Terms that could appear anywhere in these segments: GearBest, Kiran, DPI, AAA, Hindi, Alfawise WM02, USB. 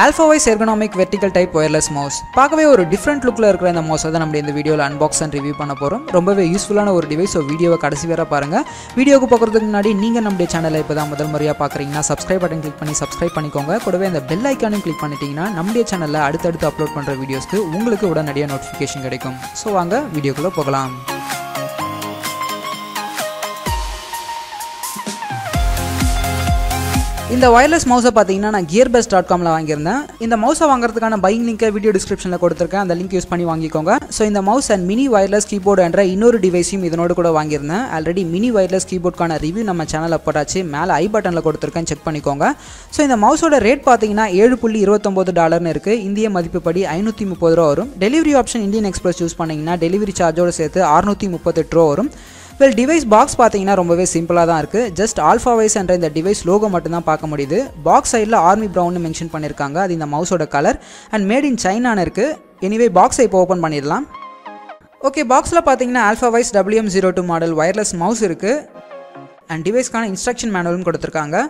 Alfawise ergonomic vertical type wireless mouse. பார்க்கவே ஒரு different lookல இருக்கிற இந்த mouse அத நம்ம இந்த வீடியோல unbox and review பண்ண போறோம். ரொம்பவே யூஸ்புல்லான ஒரு டிவைஸ். சோ வீடியோவை கடைசி வரை பாருங்க. வீடியோக்கு போகிறதுக்கு முன்னாடி நீங்க நம்ம சேனலை இப்போதான் முதல் முறையா பார்க்கறீங்கன்னா subscribe button click பண்ணி subscribe பண்ணிக்கோங்க. கூடவே இந்த bell icon click பண்ணிட்டீங்கன்னா நம்ம சேனல்ல அடுத்து அப்லோட் பண்ற வீடியோஸ்க்கு உங்களுக்கு உடனடியா notification கிடைக்கும். சோ வாங்க வீடியோக்குள்ள போகலாம். இந்த wireless mouse பாத்தீங்கன்னா நான் gearbest.com ல வாங்கியிருந்தேன். இந்த mouse வாங்குறதுக்கான buying link வீடியோ descriptionல கொடுத்திருக்கேன். அந்த link யூஸ் பண்ணி வாங்கிக்கோங்க. சோ இந்த mouse and mini wireless keyboard என்ற இன்னொரு டிவைஸையும் இதனோட கூட வாங்கியிருந்தேன். ஆல்ரெடி mini wireless keyboardக்கான ரிவ்யூ நம்ம சேனல்ல போட்டாச்சு. மேல ஐ பட்டன்ல கொடுத்திருக்கேன், செக் பண்ணிக்கோங்க. சோ இந்த மவுஸோட ரேட் பாத்தீங்கன்னா $7.29 இருக்கு. இந்திய மதிப்புப்படி $530 வரும். Delivery option Indian express use பண்ணீங்கன்னா டெலிவரி சார்ஜோட சேர்த்து $638 வரும். Well, device box பாத்தீங்கன்னா ரொம்பவே சிம்பிளா தான் இருக்கு. Just Alfawise என்ற இந்த device logo மட்டும் தான் பார்க்க முடியுது. Box sideல army brown னு மென்ஷன் பண்ணிருக்காங்க. அது இந்த மவுஸோட colour and made in China னு இருக்கு. Anyway, box-ஐ இப்போ ஓபன் பண்ணிடலாம். Okay, box-ல பாத்தீங்கன்னா Alfawise WM02 model wireless mouse இருக்கு and device-க்கான instruction manual-உம் கொடுத்திருக்காங்க.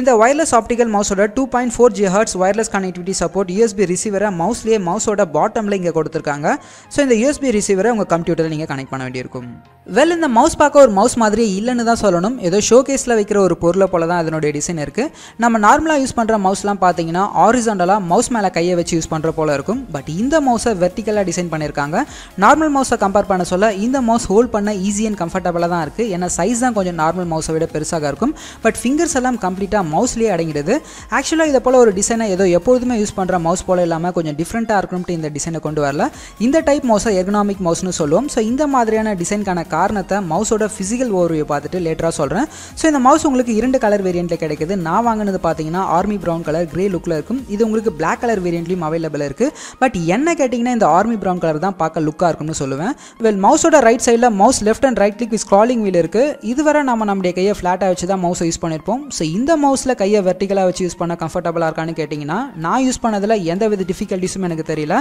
இந்த wireless optical mouse-ஓட 2.4 GHz wireless connectivity support USB receiver-ஐ mouse-லயே mouse-ஓட bottom-ல இங்க கொடுத்திருக்காங்க. சோ இந்த USB receiver-ஐ உங்க கம்ப்யூட்டர்ல நீங்க கனெக்ட் பண்ண வேண்டியிருக்கும். வெல் இந்த மவுஸ் பார்க்க ஒரு மவுஸ் மாதிரியே இல்லன்னு தான் சொல்லணும். ஏதோ ஷோகேஸ்ல வைக்கிற ஒரு பொருளை போல தான் அதனோட டிசைன் இருக்கு. நம்ம நார்மலா யூஸ் பண்ற மவுஸ்லாம் பாத்தீங்கன்னா ஹாரிசான்டலா மவுஸ் மேல கையை வச்சு யூஸ் பண்ற போல இருக்கும். பட் இந்த மவுஸை வெர்டிகலா டிசைன் பண்ணிருக்காங்க. நார்மல் மவுஸை கம்பேர் பண்ண சொல்ல இந்த மவுஸ் ஹோல்ட் பண்ண ஈஸி அண்ட் கம்ஃபர்டபிளா தான் இருக்கு. ஏன்னா சைஸ் தான் கொஞ்சம் நார்மல் மவுஸை விட பெருசாக இருக்கும். பட் ஃபிங்கர்ஸ் எல்லாம் கம்ப்ளீட்டா மவுஸ்லயே அடங்கிடுது. ஆக்சுவலா இதை போல ஒரு டிசைனை ஏதோ எப்பொழுதுமே யூஸ் பண்ற மவுஸ் போல இல்லாம கொஞ்சம் டிஃப்ரெண்டா இருக்கணும்ட்டு இந்த டிசைனை கொண்டு வரல. இந்த டைப் மவுஸை எர்கனாமிக் மவுஸ்னு சொல்லுவோம். ஸோ இந்த மாதிரியான டிசைனுக்கான காரணத்தை மவுஸோட பிசிக்கல் ஓவர்வியூ பார்த்துட்டு லேட்டரா சொல்றேன். ஸோ இந்த மவுஸ் உங்களுக்கு 2 கலர் வேரியன்ட்ல கிடைக்குது. நான் வாங்கினது பாத்தீங்கன்னா ஆர்மி ப்ரௌன் கலர் கிரே லுக்ல இருக்கும். இது உங்களுக்கு பிளாக் கலர் வேரியன்ட்லயும் அவைலபிள் இருக்கு. பட் என்ன கேட்டீங்கன்னா இந்த ஆர்மி ப்ரௌன் கலர் தான் பார்க்க லுக்கா இருக்கும்னு சொல்லுவேன். வெல் மவுஸோட ரைட் சைட்ல mouse left and right click scrolling wheel இருக்கு. இதுவரை நம்ம நம்முடைய கையை ஃபிளாட்டா வச்சு தான் மவுஸை யூஸ் பண்ணிருப்போம். ஸோ இந்த மவுஸில் கையை வெர்டிகலாக வச்சு யூஸ் பண்ண கம்ஃபர்டபுளாக இருக்கான்னு கேட்டிங்கன்னா நான் யூஸ் பண்ணதில் எந்தவித டிஃபிகல்ட்டிஸும் எனக்கு தெரியல.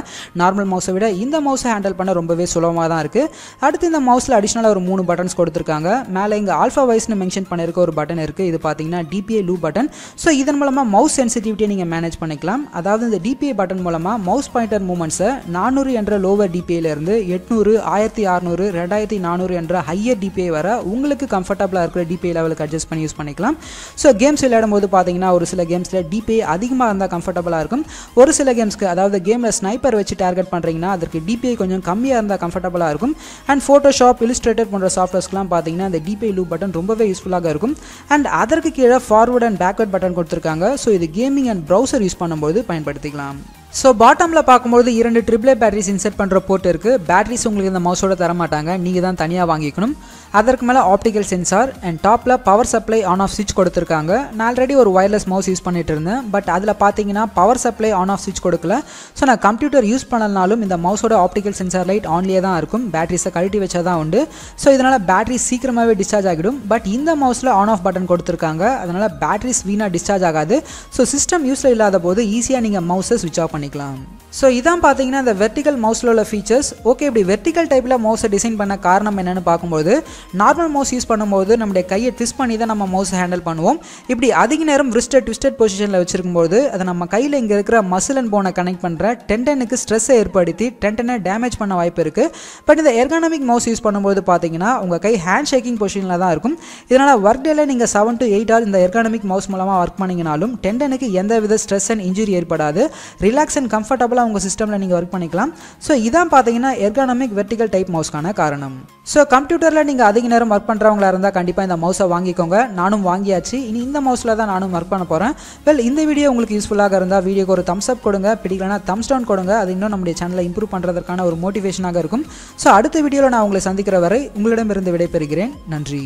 நார்மல் மவுஸை விட இந்த மவுஸை ஹேண்டில் பண்ண ரொம்பவே சுலபமாக தான் இருக்குது. அடுத்து இந்த மவுஸில் அடிஷ்னலாக ஒரு 3 பட்டன்ஸ் கொடுத்துருக்காங்க. மேலே இங்கே Alfawiseனு மென்ஷன் பண்ணியிருக்க ஒரு பட்டன் இருக்குது. இது பார்த்தீங்கன்னா DPI லூப் பட்டன். ஸோ இதன் மூலமாக மவுஸ் சென்சிட்டிவிட்டியை நீங்கள் மேனேஜ் பண்ணிக்கலாம். அதாவது இந்த DPI பட்டன் மூலமாக மவுஸ் பாயிண்டர் மூவ்மெண்ட்ஸை 400 என்ற லோவர் DPIலேருந்து 800, 1600, 2400 என்ற ஹையர் DPI வர உங்களுக்கு கம்ஃபர்டபுளாக இருக்கிற DPI லெவலுக்கு அட்ஜஸ்ட் பண்ணி யூஸ் பண்ணிக்கலாம். ஸோ கேம்ஸ் விளையாடும்போது பார்த்தீங்கன்னா ஒரு சில கேம்ஸில் DPI அதிகமாக இருந்தால் கம்ஃபர்டபுளாக இருக்கும். ஒரு சில கேம்ஸ்க்கு அதாவது கேமில் ஸ்னைப்பர் வச்சு டார்கெட் பண்ணுறீங்கன்னா அதற்கு DPI கொஞ்சம் கம்மியாக இருந்தால் கம்ஃபர்டபுளாக இருக்கும். அண்ட் ஃபோட்டோஷாப் இலிஸ்ட்ரேட்டர் போன்ற சாஃப்ட்வேர்ஸ்க்குலாம் பார்த்தீங்கன்னா இந்த DPI லூப் பட்டன் ரொம்பவே யூஸ்ஃபுல்லாக இருக்கும். அண்ட் அதற்கு கீழே ஃபார்வர்ட் அண்ட் பேக்வர்ட் பட்டன் கொடுத்துருக்காங்க. ஸோ இது கேமிங் அண்ட் ப்ரௌசர் யூஸ் பண்ணும்போது பயன்படுத்திக்கலாம். ஸோ பாட்டமில் பார்க்கும்போது 2 AAA பேட்டரிஸ் இன்சர்ட் பண்ணுற போர்ட் இருக்குது. பேட்டரிஸ் உங்களுக்கு இந்த மவுஸோட தரமாட்டாங்க, நீங்கள் தான் தனியாக வாங்கிக்கணும். அதற்கு மேலே ஆப்டிக்கல் சென்சார் அண்ட் டாப்பில் பவர் சப்ளை ஆன் ஆஃப் ஸ்விட்ச் கொடுத்துருக்காங்க. நான் ஆல்ரெடி ஒரு wireless மவுஸ் யூஸ் பண்ணிட்டு இருந்தேன். பட் அதில் பார்த்தீங்கன்னா பவர் சப்ளை ஆன் ஆஃப் ஸ்விட்ச் கொடுக்கல. ஸோ நான் கம்ப்யூட்டர் யூஸ் பண்ணனாலும் இந்த மவுஸோட ஆப்டிக்கல் சென்சார் லைட் ஆன்லேயே தான் இருக்கும். பேட்டரிஸை கழட்டி வச்சா தான் உண்டு. ஸோ இதனால் பேட்டரி சீக்கிரமாகவே டிஸ்சார்ஜ் ஆகிடும். பட் இந்த மவுஸில் ஆன் ஆஃப் பட்டன் கொடுத்துருக்காங்க. அதனால் பேட்டரிஸ் வீணாக டிஸ்சார்ஜ் ஆகாது. ஸோ சிஸ்டம் யூஸில் இல்லாத போது ஈஸியாக நீங்கள் மவுஸை ஸ்விட்ச் ஆஃப் பண்ணிக்கலாம். ஸோ இதான் பார்த்தீங்கன்னா இந்த வெர்டிகல் மவுஸில் உள்ள ஃபீச்சர்ஸ். ஓகே, இப்படி வெர்டிகல் டைப்பில் மவுஸை டிசைன் பண்ண காரணம் என்னென்னு பார்க்கும்போது நார்மல் மவுஸ் யூஸ் பண்ணும்போது நம்முடைய கையை ட்விஸ்ட் பண்ணி தான் நம்ம மவுஸை ஹேண்டில் பண்ணுவோம். இப்படி அதிக நேரம் ரிஸ்ட்டை ட்விஸ்டட் பொசிஷனில் வச்சிருக்கும்போது அதை நம்ம கையில் இங்கே இருக்கிற மசில் அண்ட் போனை கனெக்ட் பண்ணுற டெண்டனுக்கு ஸ்ட்ரெஸ்ஸை ஏற்படுத்தி டெண்டனை டேமேஜ் பண்ண வாய்ப்பு இருக்குது. பட் இந்த எர்கானமிக் மவுஸ் யூஸ் பண்ணும்போது பார்த்தீங்கன்னா உங்கள் கை ஹேண்ட் ஷேக்கிங் பொசிஷனில் தான் இருக்கும். இதனால் ஒர்க் டேல நீங்கள் 7 to 8 ஹவர் இந்த எர்கானமிக் மவுஸ் மூலமாக ஒர்க் பண்ணிங்கனாலும் டெண்டனுக்கு எந்தவித ஸ்ட்ரெஸ் அண்ட் இன்ஜுரி ஏற்படாது. ரிலாக்ஸ் அண்ட் கம்ஃபர்டபுள் உங்க சிஸ்டம்ல நீங்க வர்க் பண்ணிக்கலாம். சோ இதான் பாத்தீங்கன்னா எர்கானமிக் வெர்டிகல் டைப் மவுஸ்கான காரணம். சோ கம்ப்யூட்டர்ல நீங்க அதிக நேரம் வர்க் பண்றவங்களா இருந்தா கண்டிப்பா இந்த மவுஸை வாங்கிக்கோங்க. நானும் வாங்கியாச்சு. இனி இந்த மவுஸ்ல தான் நானும் வர்க் பண்ண போறேன். வெல் இந்த வீடியோ உங்களுக்கு யூஸ்ஃபுல்லாக இருந்தா வீடியோக்கு ஒரு தம்ஸ் அப் கொடுங்க. பிடிக்கலனா தம்ஸ் டவுன் கொடுங்க. அது இன்னும் நம்முடைய சேனலை இம்ப்ரூவ் பண்றதுக்கான ஒரு மோட்டிவேஷனாக இருக்கும். சோ அடுத்த வீடியோல நான் உங்களை சந்திக்கிற வரை உங்களிடமிருந்து விடைபெறுகிறேன். நன்றி.